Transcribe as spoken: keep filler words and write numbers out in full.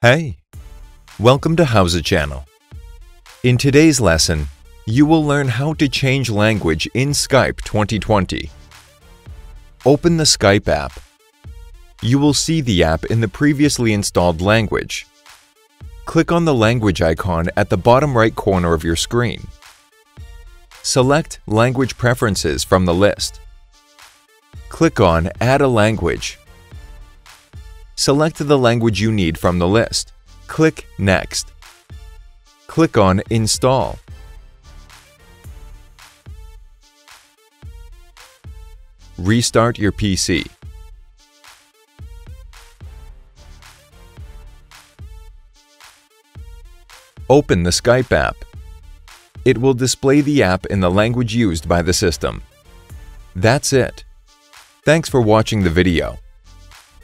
Hey, welcome to Howza channel. In today's lesson, you will learn how to change language in Skype twenty twenty. Open the Skype app. You will see the app in the previously installed language. Click on the language icon at the bottom right corner of your screen. Select Language Preferences from the list. Click on Add a Language. Select the language you need from the list. Click Next. Click on Install. Restart your P C. Open the Skype app. It will display the app in the language used by the system. That's it. Thanks for watching the video.